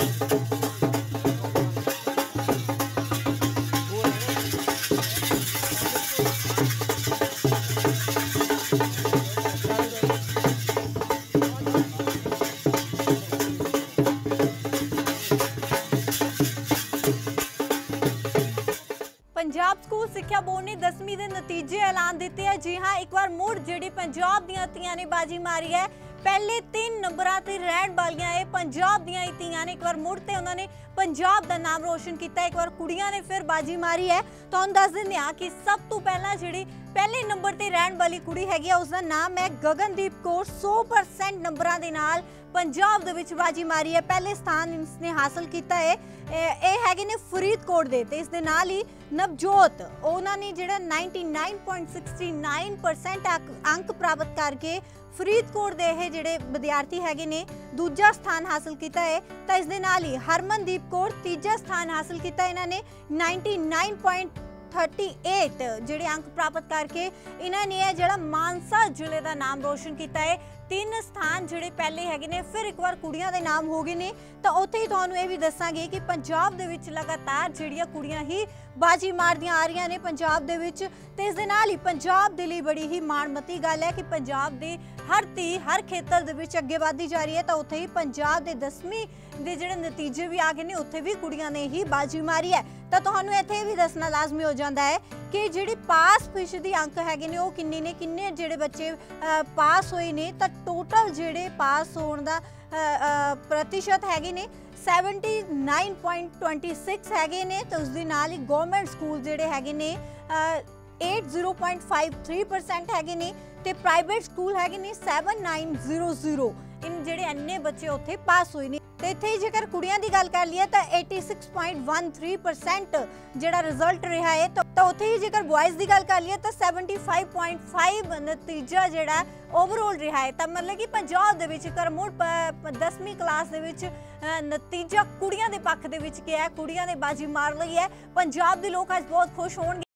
Punjab school सिक्ख्या board ने 10वीं के नतीजे ऐलान दिते है। जी हाँ, एक बार मुड़ जिहड़ी पंजाब दीआं तीआं ने बाजी मारी है। पहले 3 नंबरां ते रहण वालियां ये पंजाब दीआं ही तीआं ने एक बार मुड़ ते उन्होंने पंजाब का नाम रोशन किया। एक बार कुड़ियां ने फिर बाजी मारी है। तुहानूं दस दिंदे आ कि सब तो पहला जिहड़ी पहले नंबर ते रहण वाली कुड़ी हैगी उसका नाम है गगनदीप कौर। 100% नंबरां दे नाल पंजाब दे विच बाजी मारी है, पहले स्थान इसने हासिल किया है। यह हैगे ने फरीदकोट दे ते इस दे नाल ही नवजोत उन्होंने जिहड़ा 99.69% अंक प्राप्त करके फरीदकोट दे इह जिहड़े विद्यार्थी हैगे ने दूजा स्थान हासिल किया है। तो इस दे नाल ही हरमनदीप कौर तीजा स्थान हासिल किया। इन्होंने 99.38 जिहड़े अंक प्राप्त करके इन्होंने यह जिहड़ा मानसा जिले का नाम रोशन किया है। 3 स्थान जिहड़े पहले हैगे ने फिर एक बार कुड़ियां दे नाम हो गए ने। तो उत्थे ही तुहानूं यह भी दसांगे कि पंजाब दे विच लगातार जिहड़ियां कुड़ियां ही बाजी मारदियां आ रहियां ने पंजाब दे विच। ते इस दे नाल ही पंजाब दे लई बड़ी ही माणमती गल है कि पंजाब दे हर धी हर खेतर दे विच अगे वधदी जा रही है। तो उत्थे ही पंजाब दे 10वीं दे जिहड़े नतीजे भी आ गए ने, उत्थे भी कुड़ियां ने ही बाजी मारी है। तो तुहानूं इत्थे भी दसना लाजमी हो जाता है कि जिहड़ी पास फीसदी अंक हैगे ने ओह किन्ने ने, किन्ने जिहड़े बच्चे पास होए ने। तो टोटल जिहड़े पास होने का प्रतिशत हैगे ने 79.26 हैगे ने। तो उसदे नाल ही गवर्नमेंट स्कूल जिहड़े हैगे ने 80.53% हैगे ने ते प्राइवेट स्कूल हैगे ने 7900। इन जिहड़े अन्ने बच्चे उत्थे पास होए ने। तो इत्थे जेकर कुड़ियां दी गल कर लीए तो 86.13% जिहड़ा रिजल्ट रहा है। तो उत्थे ही जेकर बॉयज़ दी गल कर लीए तो 75.5 नतीजा जिहड़ा ओवरऑल रहा है। तो मतलब कि पंजाब दे विच कर मुड़ 10वीं क्लास दे विच नतीजा कुड़ियां दे पक्ष दे विच गया है, कुड़ियां ने बाजी मार लई है। पंजाब दे लोग अज बहुत खुश होणगे।